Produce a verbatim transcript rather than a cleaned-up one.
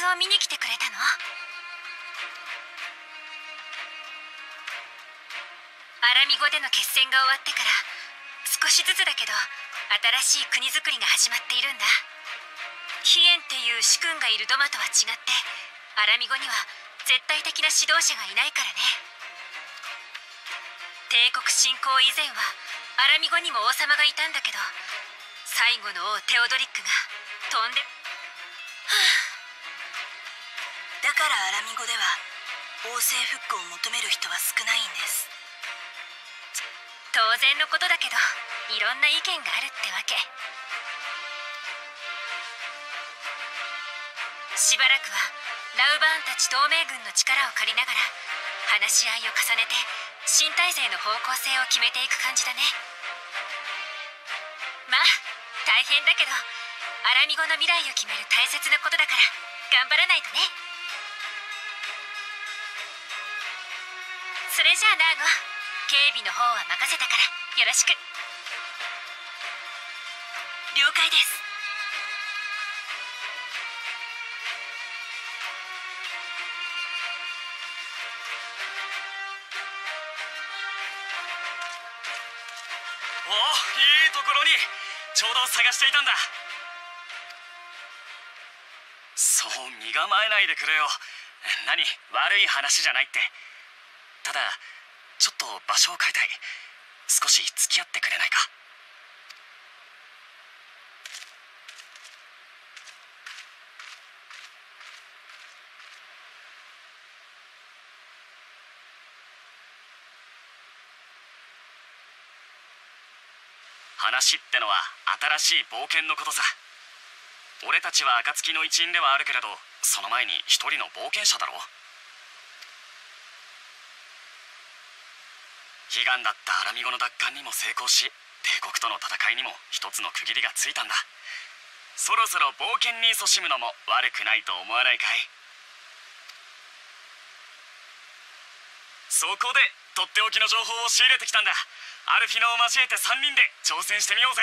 スを見に来てくれたの？アラミ語での決戦が終わってから少しずつだけど新しい国づくりが始まっているんだ。ヒエンっていう主君がいるドマとは違って、アラミ語には絶対的な指導者がいないからね。帝国侵攻以前はアラミ語にも王様がいたんだけど、最後の王テオドリックが飛んで、はあ、だからアラミ語では王政復古を求める人は少ないんです。当然のことだけどいろんな意見があるってわけ。しばらくはラウバーンたち同盟軍の力を借りながら話し合いを重ねて新体制の方向性を決めていく感じだね。まあ大変だけどアラミ語の未来を決める大切なことだから頑張らないとね。それじゃあナーゴ、警備の方は任せたからよろしく。了解です。ちょうど探していたんだ。そう身構えないでくれよ。何、悪い話じゃないって。ただちょっと場所を変えたい。少し付き合ってくれないか？話ってのは新しい冒険のことさ。俺たちは暁の一員ではあるけれど、その前に一人の冒険者だろ。悲願だったアラミ語の奪還にも成功し、帝国との戦いにも一つの区切りがついたんだ。そろそろ冒険に勤しむのも悪くないと思わないかい？そこでとっておきの情報を仕入れてきたんだ。アルフィナを交えてさんにんで挑戦してみようぜ。